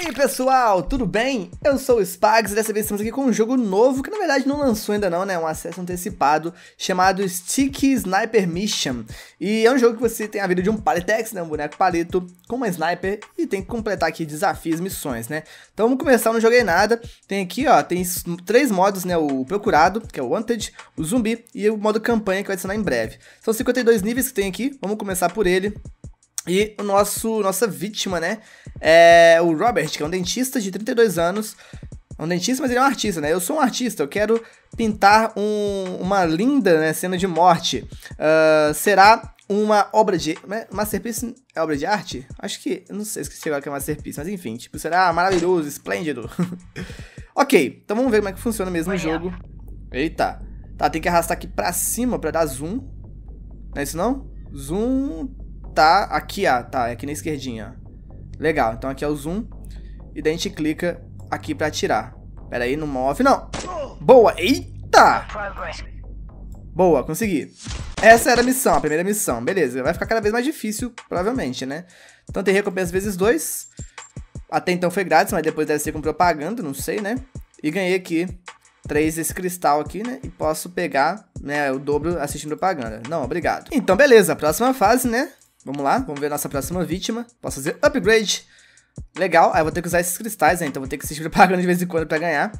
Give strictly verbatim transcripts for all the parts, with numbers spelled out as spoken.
E aí pessoal, tudo bem? Eu sou o Spags e dessa vez estamos aqui com um jogo novo que na verdade não lançou ainda não, né? Um acesso antecipado chamado Stick Sniper Mission. E é um jogo que você tem a vida de um palitex, né? Um boneco palito com uma sniper e tem que completar aqui desafios, missões, né? Então vamos começar, não joguei nada. Tem aqui, ó, tem três modos, né? O procurado, que é o Wanted, o zumbi e o modo campanha que vai adicionar em breve. São cinquenta e dois níveis que tem aqui, vamos começar por ele. E o nosso, nossa vítima, né, é o Robert, que é um dentista de trinta e dois anos. É um dentista, mas ele é um artista, né? Eu sou um artista, eu quero pintar um, uma linda, né, cena de morte. Uh, será uma obra de... Né, masterpiece é obra de arte? Acho que... Não sei, esqueci agora que é masterpiece, mas enfim. Tipo, será maravilhoso, esplêndido. Ok, então vamos ver como é que funciona mesmo o jogo. Eita. Tá, tem que arrastar aqui pra cima pra dar zoom. Não é isso não? Zoom... Tá, aqui, ó, tá, aqui na esquerdinha, ó. Legal, então aqui é o zoom. E daí a gente clica aqui pra atirar. Pera aí, não move, não. Boa, eita. Boa, consegui. Essa era a missão, a primeira missão, beleza. Vai ficar cada vez mais difícil, provavelmente, né? Então tem recompensa vezes dois. Até então foi grátis, mas depois deve ser com propaganda, não sei, né? E ganhei aqui três esse cristal aqui, né? E posso pegar, né, o dobro assistindo propaganda. Não, obrigado. Então, beleza, próxima fase, né? Vamos lá, vamos ver nossa próxima vítima. Posso fazer upgrade. Legal, aí ah, vou ter que usar esses cristais, né? Então vou ter que se propagando de vez em quando pra ganhar.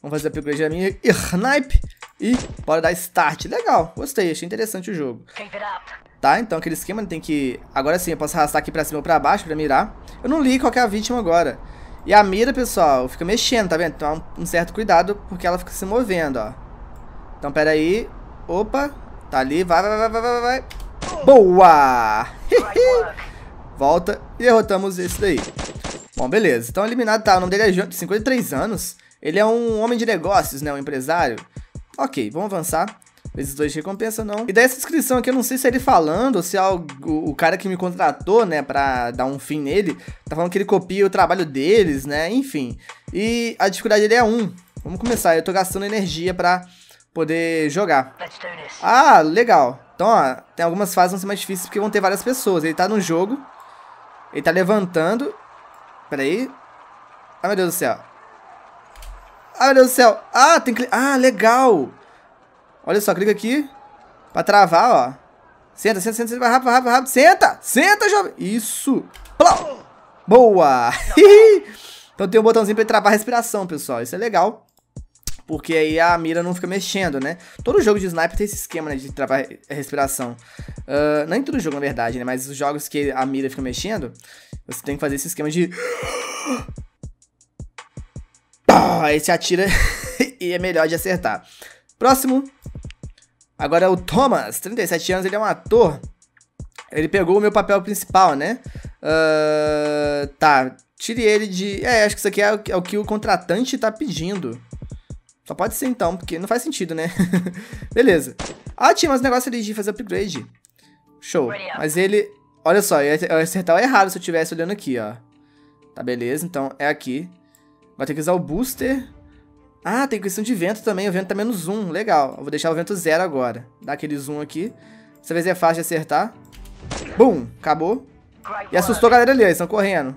Vamos fazer upgrade da minha sniper. E bora dar start. Legal, gostei, achei interessante o jogo. Tá, então aquele esquema tem que... Agora sim, eu posso arrastar aqui pra cima ou pra baixo pra mirar. Eu não li qual que é a vítima agora. E a mira, pessoal, fica mexendo, tá vendo? Então um certo cuidado, porque ela fica se movendo, ó. Então pera aí. Opa, tá ali, vai, vai, vai, vai, vai, vai. Boa! Volta e derrotamos esse daí. Bom, beleza. Então, eliminado, tá? O nome dele é João, de cinquenta e três anos. Ele é um homem de negócios, né? Um empresário. Ok, vamos avançar. Esses dois de recompensa, não. E daí essa descrição aqui, eu não sei se é ele falando ou se é o, o, o cara que me contratou, né? Pra dar um fim nele. Tá falando que ele copia o trabalho deles, né? Enfim. E a dificuldade dele é um. Vamos começar. Eu tô gastando energia pra poder jogar. Ah, legal. Então, ó, tem algumas fases que vão ser mais difíceis porque vão ter várias pessoas. Ele tá no jogo. Ele tá levantando. Pera aí. Ah, meu Deus do céu. Ah, meu Deus do céu. Ah, tem que... Ah, legal. Olha só, clica aqui pra travar, ó. Senta, senta, senta. Vai rápido, vai rápido, vai rápido. Senta, senta, jovem. Isso. Plum. Boa. Então tem um botãozinho pra ele travar a respiração, pessoal. Isso é legal. Porque aí a mira não fica mexendo, né? Todo jogo de sniper tem esse esquema, né, de travar a respiração. Uh, nem todo jogo, na verdade, né? Mas os jogos que a mira fica mexendo, você tem que fazer esse esquema de... Aí você atira e é melhor de acertar. Próximo. Agora é o Thomas, trinta e sete anos, ele é um ator. Ele pegou o meu papel principal, né? Uh, tá, tire ele de... É, acho que isso aqui é o que o contratante tá pedindo. Só pode ser então, porque não faz sentido, né? Beleza. Ah, tinha mais um negócio ali de fazer upgrade. Show. Mas ele... Olha só, eu ia acertar o errado se eu estivesse olhando aqui, ó. Tá, beleza. Então, é aqui. Vai ter que usar o booster. Ah, tem questão de vento também. O vento tá menos um. Legal. Eu vou deixar o vento zero agora. Dá aquele zoom aqui. Dessa vez é fácil de acertar. Bum! Acabou. E assustou a galera ali, ó. Eles estão correndo.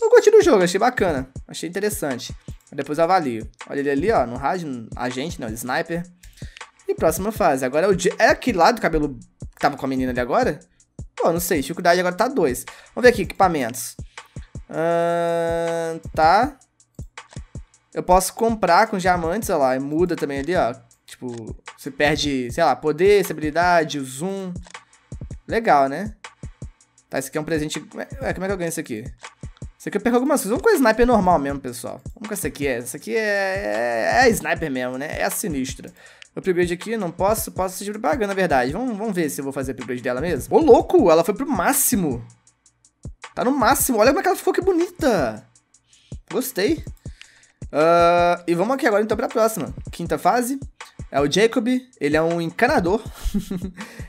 Eu curti o jogo. Achei bacana. Achei interessante. Depois eu avalio. Olha ele ali, ó, no rádio, agente, não, sniper. E próxima fase. Agora é o... É aquele lá do cabelo que tava com a menina ali agora? Pô, não sei. Dificuldade agora tá dois. Vamos ver aqui, equipamentos. Hum, tá. Eu posso comprar com diamantes, olha lá. E muda também ali, ó. Tipo, você perde, sei lá, poder, estabilidade, o zoom. Legal, né? Tá, esse aqui é um presente... Ué, como é que eu ganho isso aqui? Isso aqui eu perco algumas coisas. Vamos com a sniper normal mesmo, pessoal. Vamos com essa aqui. É. Essa aqui é, é, é sniper mesmo, né? É a sinistra. Upgrade aqui, não posso. Posso assistir propaganda, na verdade. Vamos, vamos ver se eu vou fazer upgrade dela mesmo. Ô, louco! Ela foi pro máximo. Tá no máximo. Olha como é que ela ficou, que bonita. Gostei. Uh, e vamos aqui agora, então, pra próxima. Quinta fase. É o Jacob, ele é um encanador.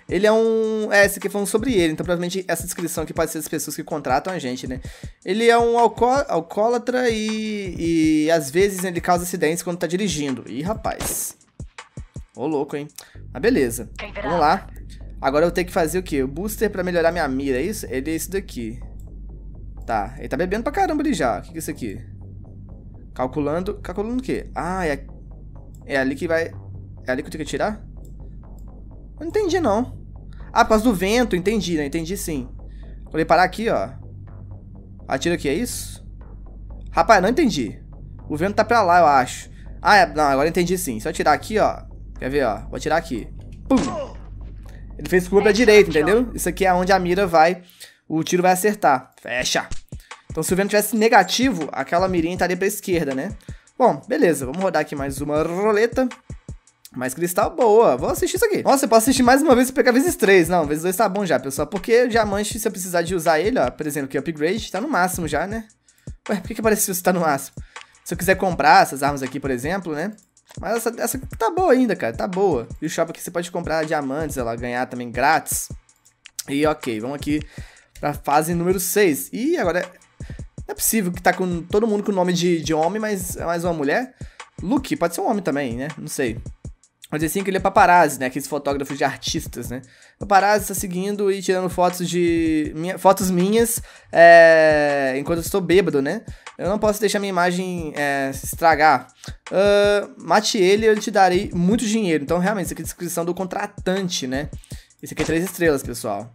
Ele é um... É, esse aqui falando sobre ele, então provavelmente essa descrição aqui pode ser das pessoas que contratam a gente, né? Ele é um alco... alcoólatra e... e às vezes ele causa acidentes quando tá dirigindo. Ih, rapaz. Ô, louco, hein? Mas beleza. Vamos lá. Agora eu vou ter que fazer o quê? O booster pra melhorar minha mira, é isso? Ele é isso daqui. Tá, ele tá bebendo pra caramba ali já. O que que é isso aqui? Calculando... Calculando o quê? Ah, é... É ali que vai... É ali que eu tenho que atirar? Não entendi, não. Ah, por causa do vento. Entendi, né? Entendi, sim. Quando ele parar aqui, ó. Atira aqui, é isso? Rapaz, não entendi. O vento tá pra lá, eu acho. Ah, é... Não, agora entendi, sim. Se eu atirar aqui, ó. Quer ver, ó? Vou atirar aqui. Pum! Ele fez curva pra direita, entendeu? Isso aqui é onde a mira vai... O tiro vai acertar. Fecha. Então, se o vento tivesse negativo, aquela mirinha estaria pra esquerda, né? Bom, beleza. Vamos rodar aqui mais uma roleta. Mais cristal, boa. Vou assistir isso aqui. Nossa, eu posso assistir mais uma vez e pegar vezes três. Não, vezes dois tá bom já, pessoal. Porque o diamante, se eu precisar de usar ele, ó. Por exemplo, aqui, upgrade, tá no máximo já, né? Ué, por que que apareceu se tá no máximo? Se eu quiser comprar essas armas aqui, por exemplo, né? Mas essa, essa tá boa ainda, cara. Tá boa. E o shop aqui, você pode comprar diamantes, ela ganhar também grátis. E ok, vamos aqui... Pra fase número seis. Ih, agora... Não é possível que tá com todo mundo com o nome de, de homem, mas é mais uma mulher. Luke, pode ser um homem também, né? Não sei. Mas assim que ele é paparazzi, né? Aqueles fotógrafos de artistas, né? Paparazzi tá seguindo e tirando fotos de... Minha, fotos minhas é, enquanto eu estou bêbado, né? Eu não posso deixar minha imagem é, se estragar. Uh, mate ele e eu te darei muito dinheiro. Então, realmente, isso aqui é a descrição do contratante, né? Isso aqui é três estrelas, pessoal.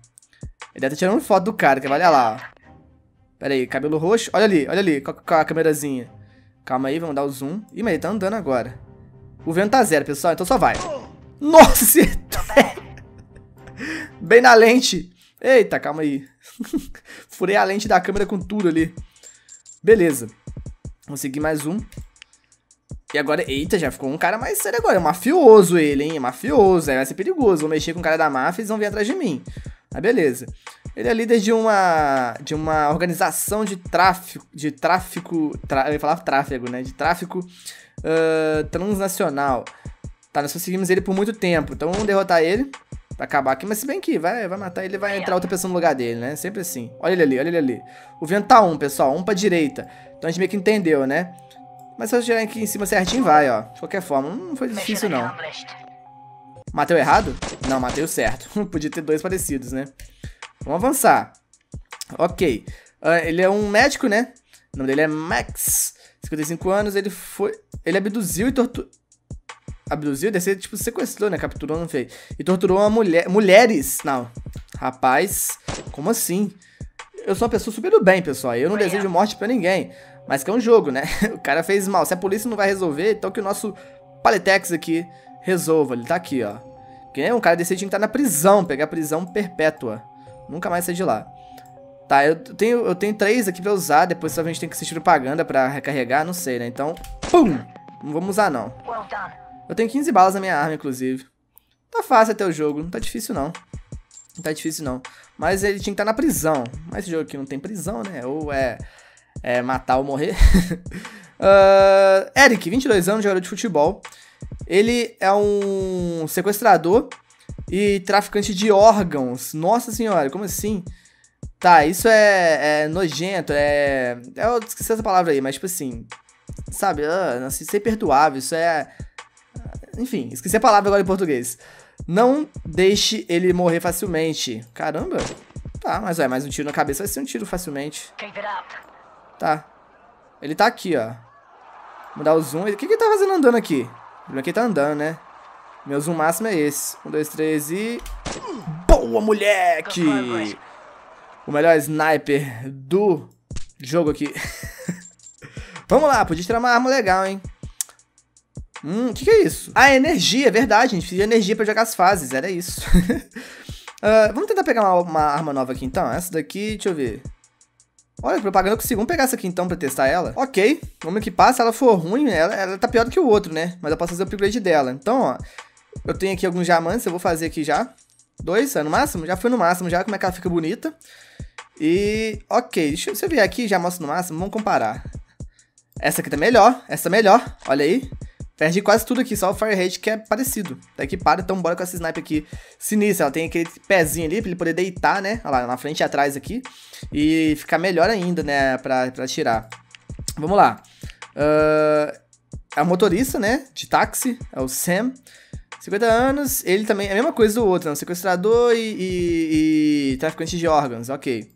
Ele deve estar tirando foto do cara, que vai olhar lá. Pera aí, cabelo roxo. Olha ali, olha ali, com a, com a câmerazinha. Calma aí, vamos dar o zoom. Ih, mas ele tá andando agora. O vento tá zero, pessoal, então só vai. Nossa, acertou. Bem na lente. Eita, calma aí. Furei a lente da câmera com tudo ali. Beleza. Consegui mais um. E agora, eita, já ficou um cara mais sério agora. É mafioso ele, hein, é mafioso. Aí vai ser perigoso, vou mexer com o cara da máfia e eles vão vir atrás de mim. Ah, beleza. Ele é líder de uma, de uma organização de tráfico, de tráfico, tra, eu ia falar tráfego, né? De tráfico uh, transnacional. Tá, nós conseguimos ele por muito tempo, então vamos derrotar ele pra acabar aqui. Mas se bem que vai, vai matar ele, vai entrar outra pessoa no lugar dele, né? Sempre assim. Olha ele ali, olha ele ali. O vento tá um, pessoal, um pra direita. Então a gente meio que entendeu, né? Mas se eu tirar aqui em cima certinho, vai, ó. De qualquer forma, não foi difícil não. Matei o errado? Não, matei o certo. Podia ter dois parecidos, né? Vamos avançar. Ok. Uh, ele é um médico, né? O nome dele é Max. cinquenta e cinco anos, ele foi... Ele abduziu e torturou... Abduziu? Deve ser, tipo, sequestrou, né? Capturou, não fez. E torturou uma mulher... Mulheres! Não. Rapaz, como assim? Eu sou uma pessoa super do bem, pessoal. Eu não desejo morte pra ninguém. Mas que é um jogo, né? O cara fez mal. Se a polícia não vai resolver, então que o nosso Paletex aqui... Resolva, ele tá aqui, ó. Porque é um cara desse tinha que tá na prisão, pegar prisão perpétua. Nunca mais sair de lá. Tá, eu tenho, eu tenho três aqui pra usar, depois só a gente tem que assistir propaganda pra recarregar, não sei, né? Então, pum! Não vamos usar, não. Eu tenho quinze balas na minha arma, inclusive. Tá fácil até o jogo, não tá difícil, não. Não tá difícil, não. Mas ele tinha que tá na prisão. Mas esse jogo aqui não tem prisão, né? Ou é, é matar ou morrer. uh, Eric, vinte e dois anos, jogador de futebol. Ele é um sequestrador e traficante de órgãos. Nossa senhora, como assim? Tá, isso é, é nojento, é... Eu esqueci essa palavra aí, mas tipo assim... Sabe, uh, isso é imperdoável, isso é... Enfim, esqueci a palavra agora em português. Não deixe ele morrer facilmente. Caramba. Tá, mas ué, mais um tiro na cabeça vai ser um tiro facilmente. Tá. Ele tá aqui, ó. Vou dar o zoom. O que que ele tá fazendo andando aqui? O problema é que ele tá andando, né? Meu zoom máximo é esse. Um, dois, três e... Boa, moleque! O melhor sniper do jogo aqui. Vamos lá, podia tirar uma arma legal, hein? Hum, o que que é isso? Ah, energia, é verdade, a gente precisa de energia pra jogar as fases, era isso. uh, vamos tentar pegar uma, uma arma nova aqui, então. Essa daqui, deixa eu ver. Olha, propaganda eu consigo. Vamos pegar essa aqui então pra testar ela. Ok, vamos equipar. Se ela for ruim, ela, ela tá pior do que o outro, né? Mas eu posso fazer o upgrade dela. Então, ó, eu tenho aqui alguns diamantes, eu vou fazer aqui já. Dois, é no máximo? Já foi no máximo já, como é que ela fica bonita. E, ok, deixa eu, se eu vier aqui já mostro no máximo, vamos comparar. Essa aqui tá melhor, essa melhor, olha aí. Perdi quase tudo aqui, só o Fire Rate que é parecido. Tá equipado, então bora com essa sniper aqui sinistra. Ela tem aquele pezinho ali pra ele poder deitar, né? Olha lá, na frente e atrás aqui. E ficar melhor ainda, né? Pra, pra tirar. Vamos lá. Uh, é um motorista, né? De táxi. É o Sam. cinquenta anos. Ele também... É a mesma coisa do outro, né? Um sequestrador e, e, e traficante de órgãos. Ok.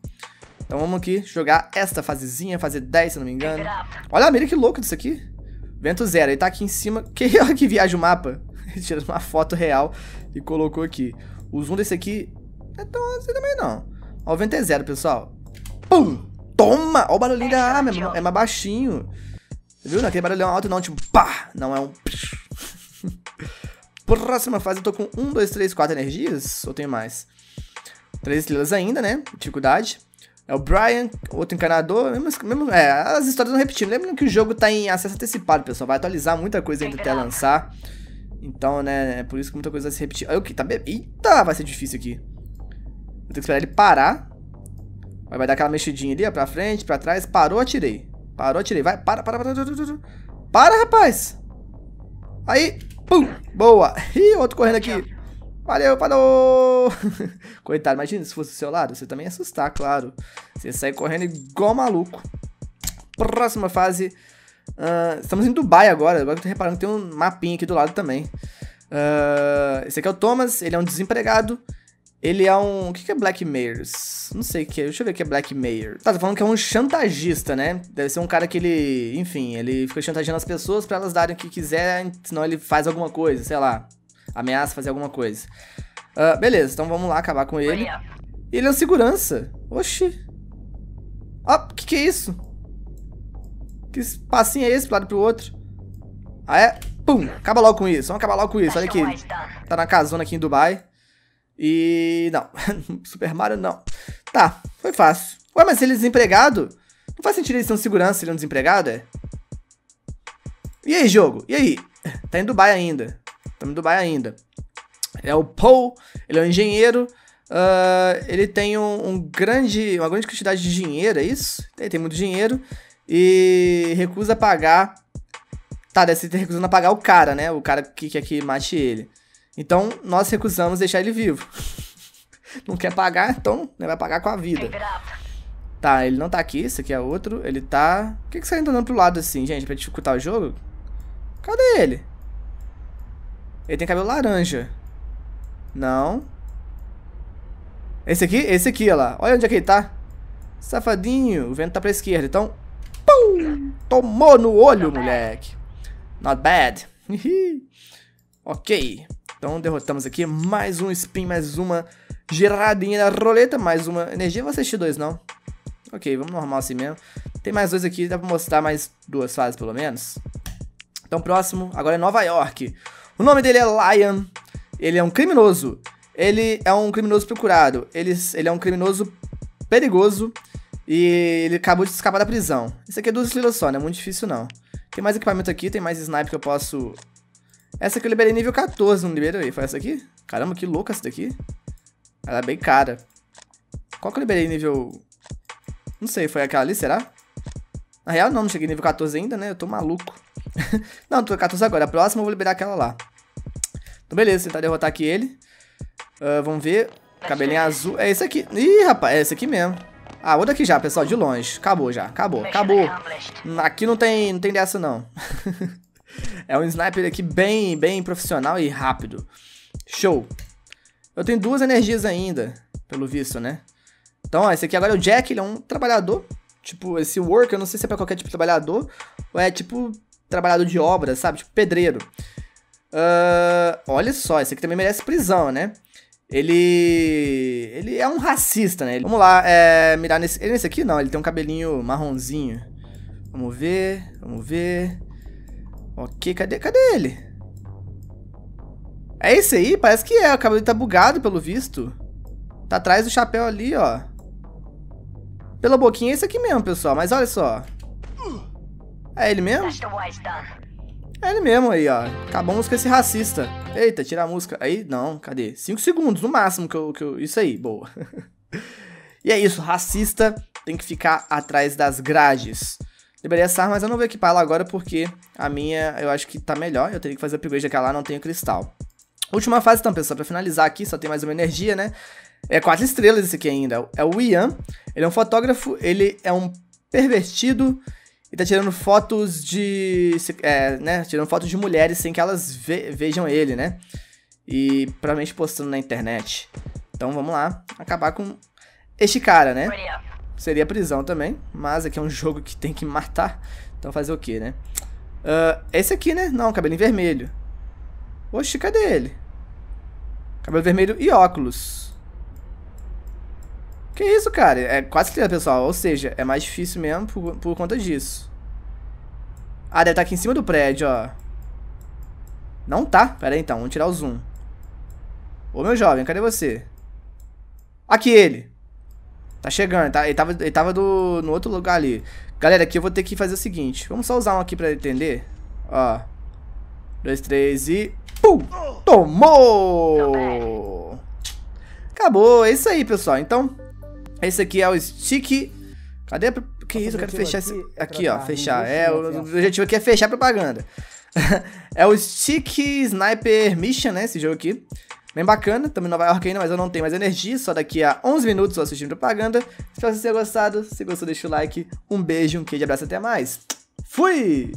Então vamos aqui jogar esta fasezinha, fase dez, se não me engano. Olha a mira, que louco disso aqui. Vento zero, ele tá aqui em cima. Quem é que viaja o mapa? Ele tirou uma foto real e colocou aqui. O zoom desse aqui não é tão assim também não. Ó, o vento é zero, pessoal. Pum! Toma! Ó o barulhinho da arma, é mais baixinho. Você viu? Não, aquele barulhão alto não, tipo pá! Não é um... Próxima fase, eu tô com um, dois, três, quatro energias. Ou tenho mais? Três estrelas ainda, né? Dificuldade. É o Brian, outro encanador. Mesmo, mesmo, é, as histórias não repetindo. Lembra que o jogo tá em acesso antecipado, pessoal. Vai atualizar muita coisa ainda até lançar. Então, né, é por isso que muita coisa vai se repetir. Olha o que tá be... Eita, vai ser difícil aqui. Vou ter que esperar ele parar. Vai dar aquela mexidinha ali, ó, pra frente, pra trás. Parou, atirei. Parou, atirei. Vai, para, para, para. Para, para rapaz. Aí, pum, boa. Ih, outro correndo aqui. Valeu, parou! Coitado, imagina se fosse do seu lado, você também ia assustar, claro. Você ia sair correndo igual maluco. Próxima fase. Uh, estamos em Dubai agora. Agora eu tô reparando que tem um mapinha aqui do lado também. Uh, esse aqui é o Thomas, ele é um desempregado. Ele é um... O que é blackmailers? Não sei o que é. Deixa eu ver o que é blackmailer. Tá, tô falando que é um chantagista, né? Deve ser um cara que ele... Enfim, ele fica chantageando as pessoas pra elas darem o que quiser, senão ele faz alguma coisa, sei lá. Ameaça fazer alguma coisa. Uh, beleza, então vamos lá acabar com ele. Ele é um segurança. Oxi. Ó, oh, que que é isso? Que passinho é esse pro lado pro outro? Ah, é? Pum, acaba logo com isso. Vamos acabar logo com isso. Olha aqui. Tá na casona aqui em Dubai. E... Não. Super Mario, não. Tá, foi fácil. Ué, mas ele é desempregado? Não faz sentido ele ser um segurança, ele é um desempregado, é? E aí, jogo? E aí? Tá em Dubai ainda. Estamos em Dubai ainda. Ele é o Paul, ele é um engenheiro. Uh, ele tem um, um grande, uma grande quantidade de dinheiro, é isso? Ele tem muito dinheiro. E recusa pagar... Tá, deve ser recusando a pagar o cara, né? O cara que quer que mate ele. Então, nós recusamos deixar ele vivo. Não quer pagar, então né, vai pagar com a vida. Tá, ele não tá aqui, esse aqui é outro. Ele tá... Por que que você tá andando pro lado assim, gente? Pra dificultar o jogo? Cadê ele? Ele tem cabelo laranja. Não. Esse aqui? Esse aqui, olha lá. Olha onde é que ele tá. Safadinho. O vento tá pra esquerda. Então, pum! Tomou no olho, moleque. Not bad. Ok. Então, derrotamos aqui. Mais um spin, mais uma giradinha da roleta. Mais uma energia. Vou assistir dois, não. Ok, vamos normal assim mesmo. Tem mais dois aqui. Dá pra mostrar mais duas fases, pelo menos. Então, próximo. Agora é Nova York. O nome dele é Lion, ele é um criminoso, ele é um criminoso procurado, ele, ele é um criminoso perigoso e ele acabou de escapar da prisão. Isso aqui é duas estrelas só, não é muito difícil não. Tem mais equipamento aqui, tem mais sniper que eu posso... Essa aqui eu liberei nível quatorze, não liberei? Foi essa aqui? Caramba, que louca essa daqui. Ela é bem cara. Qual que eu liberei nível... Não sei, foi aquela ali, será? Na real não, não cheguei nível quatorze ainda, né? Eu tô maluco. Não, tô catorze agora. A próxima eu vou liberar aquela lá. Então, beleza. Tentar derrotar aqui ele. Uh, vamos ver. Cabelinho azul. É esse aqui. Ih, rapaz. É esse aqui mesmo. Ah, outro aqui já, pessoal. De longe. Acabou já. Acabou. Acabou. Aqui não tem, não tem dessa, não. É um sniper aqui bem, bem profissional e rápido. Show. Eu tenho duas energias ainda. Pelo visto, né? Então, ó, esse aqui agora é o Jack. Ele é um trabalhador. Tipo, esse work. Eu não sei se é pra qualquer tipo de trabalhador. Ou é tipo... Trabalhador de obra, sabe? Tipo pedreiro. Uh, olha só, esse aqui também merece prisão, né? Ele... Ele é um racista, né? Vamos lá, é... mirar nesse... Ele nesse aqui não, ele tem um cabelinho marronzinho. Vamos ver, vamos ver. Ok, cadê? Cadê ele? É esse aí? Parece que é, o cabelo tá bugado, pelo visto. Tá atrás do chapéu ali, ó. Pela boquinha é esse aqui mesmo, pessoal, mas olha só. É ele mesmo? É ele mesmo aí, ó. Acabamos com esse racista. Eita, tira a música. Aí, não, cadê? cinco segundos no máximo que eu... Que eu... Isso aí, boa. E é isso, racista tem que ficar atrás das grades. Liberei essa arma, mas eu não vou equipar ela agora porque a minha eu acho que tá melhor. Eu teria que fazer upgrade daquela lá, não tenho cristal. Última fase então, pessoal, pra finalizar aqui, só tem mais uma energia, né? É quatro estrelas esse aqui ainda. É o Ian, ele é um fotógrafo, ele é um pervertido... E tá tirando fotos de... É, né? Tirando fotos de mulheres sem que elas ve vejam ele, né? E provavelmente postando na internet. Então vamos lá. Acabar com este cara, né? seria prisão também, mas aqui é um jogo que tem que matar, então fazer o que, né? Uh, esse aqui, né? Não, cabelinho vermelho. Oxi, cadê ele? Cabelo vermelho e óculos. Que isso, cara? É quase estrela, pessoal. Ou seja, é mais difícil mesmo por, por conta disso. Ah, deve estar aqui em cima do prédio, ó. Não tá. Pera aí, então. Vamos tirar o zoom. Ô, meu jovem, cadê você? Aqui ele. Tá chegando. Tá? Ele tava, ele tava do, no outro lugar ali. Galera, aqui eu vou ter que fazer o seguinte. Vamos só usar um aqui pra entender. Ó. Dois, três e... Pum! Tomou! Acabou. É isso aí, pessoal. Então, esse aqui é o Stick... Cadê? Que isso? Eu quero fechar esse... Aqui, ó. Fechar. É, o objetivo aqui é fechar a propaganda. É o Stick Sniper Mission, né? Esse jogo aqui. Bem bacana. Também em Nova York ainda, mas eu não tenho mais energia. Só daqui a onze minutos eu assistindo propaganda. Espero que vocês tenham gostado. Se gostou, deixa o like. Um beijo, um queijo, abraço. Até mais. Fui!